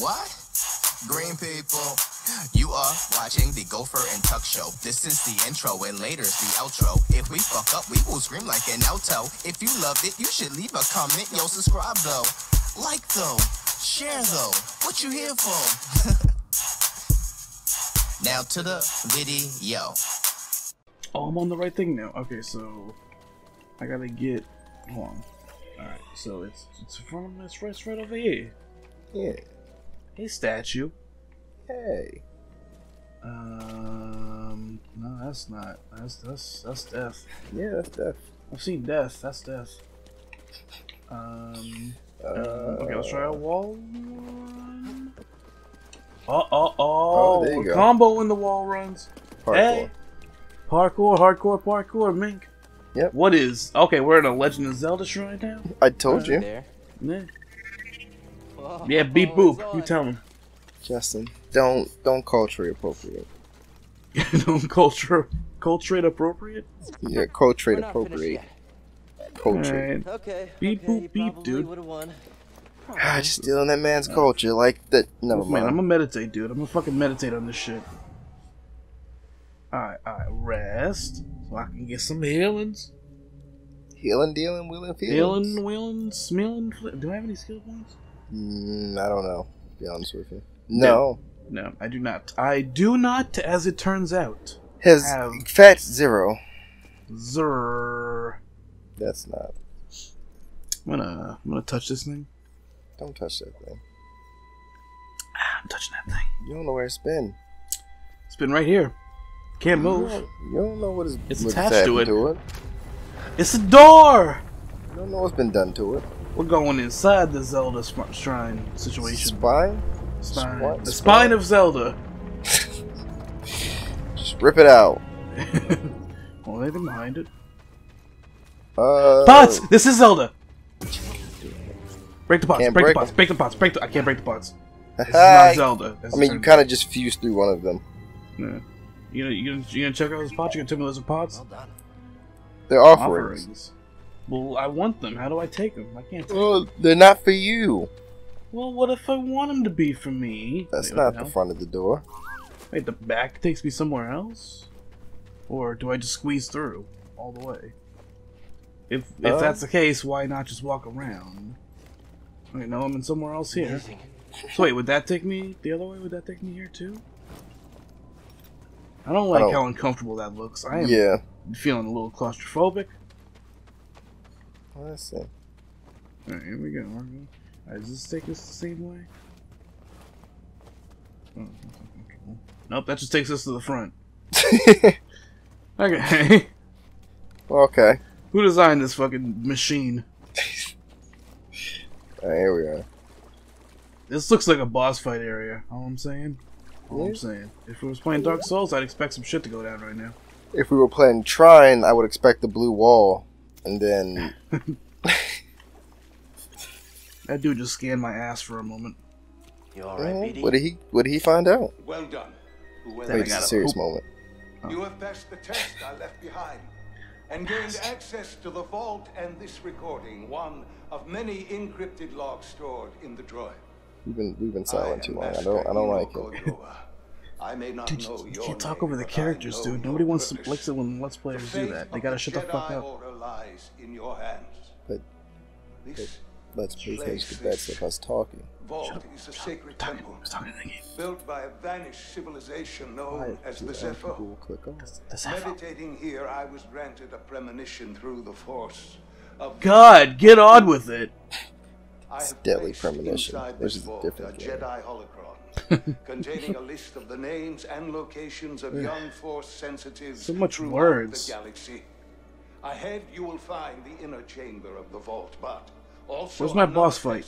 What? Green people, you are watching the Gopher and Tuck Show. This is the intro and later's the outro. If we fuck up, we will scream like an alto. If you loved it, you should leave a comment. Yo, subscribe though, like though, share though. What you here for? Now to the video. Oh, I'm on the right thing now. Okay, so I gotta get. Hold on. All right, so it's in front of me. It's right over here. Yeah. Hey, statue. Hey. No, that's not. That's death. Yeah, that's death. I've seen death. That's death. Okay, let's try a wall. Oh, a combo in the wall runs. Parkour. Hey. Parkour, hardcore parkour, Mink. Yep. What is? Okay, we're in a Legend of Zelda shrine now. I told you. There. Yeah. Oh, yeah, beep boop. You tell him. Justin, don't culture appropriate. Don't culture appropriate? Yeah, culture appropriate. Culture. Right. Okay. Beep boop beep, dude. God, just stealing that man's culture like that. Never mind. I'm gonna meditate, dude. I'm gonna fucking meditate on this shit. Alright, rest. So I can get some healings. Healing, dealing, wheeling, feelings. Healing, wheeling, smelling. Do I have any skill points? I don't know, to be honest with you. No. No, I do not. I do not, as it turns out. His fat zero. Zerr. That's not. I'm gonna touch this thing. Don't touch that thing. I'm touching that thing. You don't know where it's been. It's been right here. Can't move. You don't know what it's attached to it. It's a door! You don't know what's been done to it. We're going inside the Zelda shrine situation. Spine? The spine of Zelda. Just rip it out. Well, they've been behind it. Pots! This is Zelda! Break the pots, break the pots, break the pots, break the... I can't break the pots. This is not Zelda. I mean, you kind of just fused through one of them. Yeah. You gonna check out those pots? You gonna tell me those are pots? They're offerings. Well, I want them. How do I take them? I can't take them. They're not for you. Well, what if I want them to be for me? That's not the front of the door. Wait, the back takes me somewhere else? Or do I just squeeze through all the way? If that's the case, why not just walk around? Okay, now I'm in somewhere else here. So wait, would that take me the other way? Would that take me here too? I don't like how uncomfortable that looks. I am feeling a little claustrophobic. Let's see. Alright, here we go. Alright, does this take us the same way? Oh, nope, that just takes us to the front. Okay. Okay. Who designed this fucking machine? Alright, here we are. This looks like a boss fight area. All I'm saying. All I'm saying. If we was playing Dark Souls, I'd expect some shit to go down right now. If we were playing Trine, I would expect the blue wall. And then that dude just scanned my ass for a moment. You all right, BD? What did he find out? Well done. It's a serious moment. You have passed the test I left behind, and gained access to the vault and this recording, one of many encrypted logs stored in the droid. We've been silent too long. I don't like it. I may not dude, know you can't talk over the characters, dude. Nobody wants to likes it when Let's Players do that. They gotta shut the fuck up. Lies in your hands. But Let's Players get bets of us talking. Shut up. Is a sacred temple. I was talking to the game. Built by a vanished civilization known as the Zeffo. Meditating here, I was granted a premonition through the force of God, get on with it! It's a deadly premonition. This is a different game. Jedi Holocron. Containing a list of the names and locations of young force sensitives throughout the galaxy. Ahead you will find the inner chamber of the vault, but also where's my boss fight?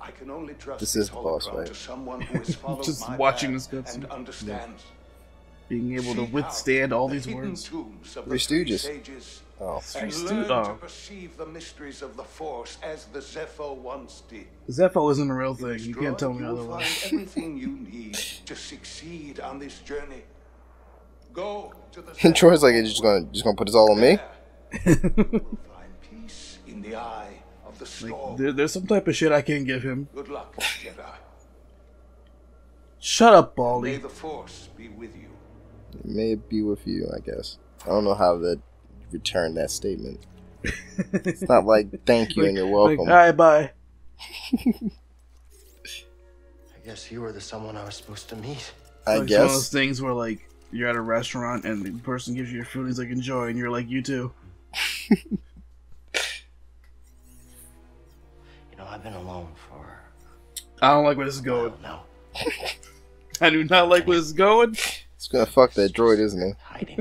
I can only trust this is the boss fight to someone who has followed just my watching this cutscene and understands. Being able to withstand all these words. Three Stooges. Oh, and learn to perceive the mysteries of the Force as the Zeffo once did. Zeffo isn't a real thing. You can't tell me otherwise. Find everything you need to succeed on this journey. Go to the. And Troy's like, "It's just gonna put this all on me." Find peace in the eye of the storm. Like, there's some type of shit I can't give him. Good luck, Jedi. Shut up, Baldy. May the force be with you. It may be with you, I guess. I don't know how to return that statement. It's not like thank you and you're welcome. Like, all right, bye. I guess you were the someone I was supposed to meet. I guess. It's one of those things where, like, you're at a restaurant and the person gives you your food and he's like, enjoy, and you're like, you too. You know, I've been alone for... I don't like where this is going. No. I do not like where this is going. It's gonna fuck that droid, isn't it? Hiding.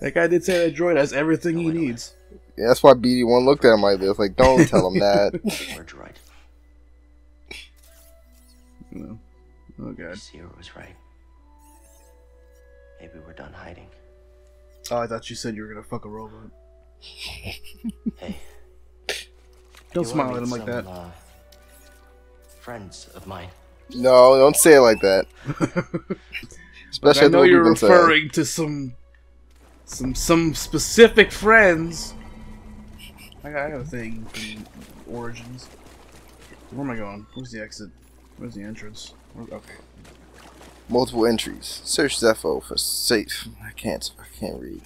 That guy did say that droid has everything he needs. Yeah, that's why BD1 looked at him like this. Like, don't tell him that. Or droid. No. Oh god. Sierra was right. Maybe we're done hiding. Oh, I thought you said you were gonna fuck a robot. Hey. Don't smile at him like that. Friends of mine. No, don't say it like that. Especially I know you're referring to some specific friends. I got a thing from Origins. Where am I going? Where's the exit? Where's the entrance? Okay. Multiple entries. Search Zeffo for safe. I can't read.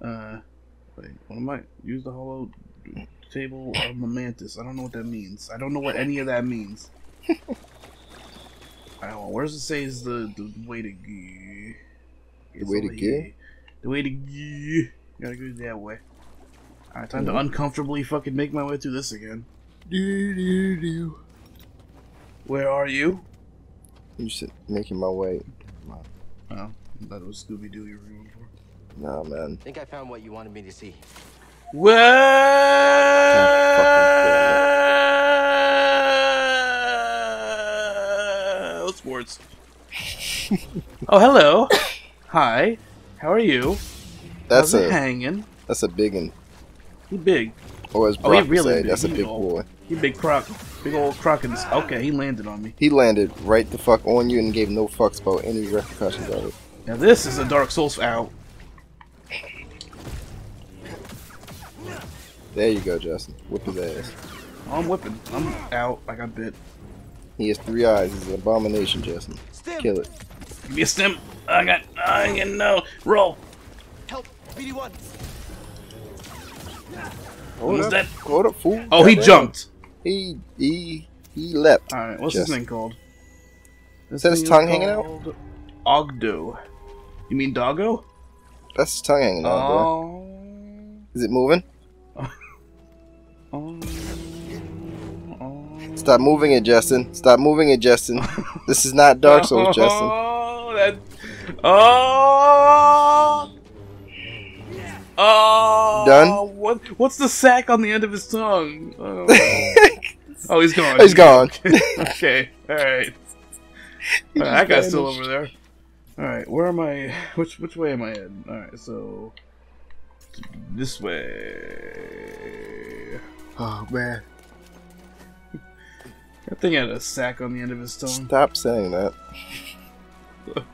Wait. What am I? Use the holo table of the mantis. I don't know what that means. I don't know what any of that means. I don't know. Where does it say is the way to go? The way to go? The way to go. Gotta go that way. Alright, time to uncomfortably fucking make my way through this again. Where are you? You said making my way. Oh, I thought it was Scooby-Doo you were going for. Nah, man. I think I found what you wanted me to see. Well, sports. Oh, hello. Hi. How are you? That's How's it hanging. That's a biggin. He big. Or as Brock really said, that's a big boy. He big croc. Big old croc in this. Okay, he landed on me. He landed right the fuck on you and gave no fucks about any repercussions of it. Now this is a Dark Souls out. There you go, Justin. Whip his ass. I'm whipping. I'm out like I bit. He has 3 eyes. He's an abomination, Justin. Stim. Kill it. Give me a stim. I got no. Roll. Help. BD1. Hold up. Hold up, fool. Oh, he jumped. He leapt. Alright, what's this thing called? Is that his tongue hanging out? Ogdo. You mean doggo? That's his tongue hanging out, bro. Is it moving? Stop moving it, Justin. Stop moving it, Justin. This is not Dark Souls, Justin. Done? What's the sack on the end of his tongue? Oh, oh he's gone. He's gone. Okay. Alright. All right, that guy's still over there. Alright, where am I? Which way am I in? Alright, so... This way... Oh, man. That thing had a sack on the end of his tongue. Stop saying that. Look,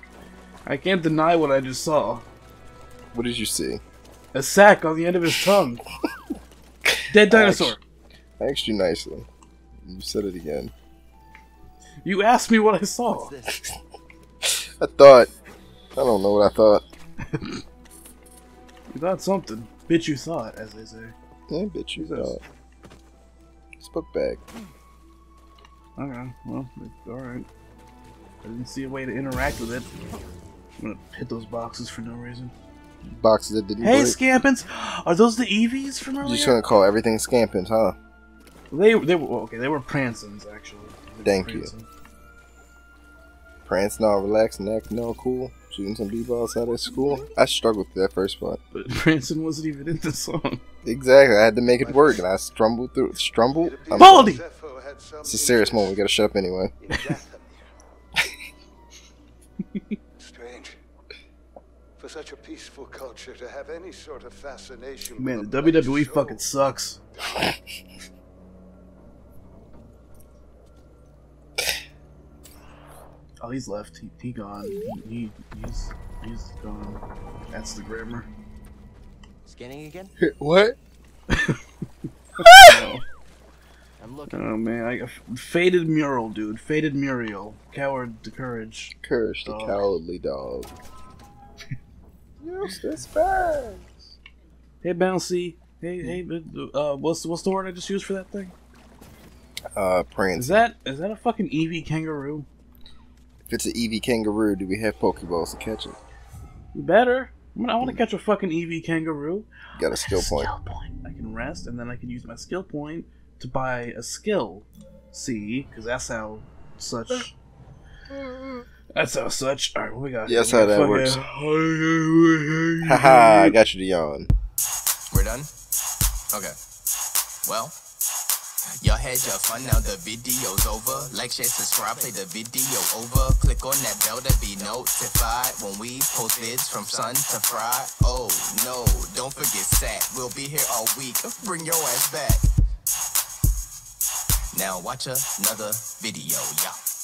I can't deny what I just saw. What did you see? A sack on the end of his tongue. Dead dinosaur. I asked you nicely. You said it again. You asked me what I saw. I don't know what I thought. You thought something. Bitch, you thought, as they say. Yeah, bitch, you thought. Book bag. Okay, well, alright. I didn't see a way to interact with it. I'm gonna hit those boxes for no reason. Boxes that didn't break. Scampins! Are those the Eevees from earlier? You're just gonna call everything Scampins, huh? They were, well, okay, they were Pransons, actually. Thank you. Prancing all relaxed, acting all cool, shooting some b-balls out of school. I struggled through that first part. But Branson wasn't even in the song. Exactly, I had to make it work, and I strumbled through it. Strumbled? Baldy! It's a serious moment, we gotta shut up anyway. Strange. For such a peaceful culture to have any sort of fascination... Man, the WWE fucking sucks. Oh, he's left. He gone. He's gone. That's the grammar. Scanning again? What? No. I'm looking. Oh man, faded mural, dude. Faded Muriel. Coward to courage. Courage to cowardly dog. Use this bag. Hey Bouncy. Hey, what's the word I just used for that thing? Prancing. Is that a fucking Eevee kangaroo? If it's an Eevee kangaroo, do we have Pokeballs to catch it? You better. I want to catch a fucking Eevee kangaroo. Got a skill point. I can rest, and then I can use my skill point to buy a skill. See, because that's how such. All right, what we got? Yes, how that works. Haha, I got you to yawn. We're done. Okay. Well. Y'all had your fun, now the video's over. Like, share, subscribe, play the video over. Click on that bell to be notified when we post vids from sun to fry. Oh no, don't forget Sat. We'll be here all week. Bring your ass back. Now watch another video, y'all.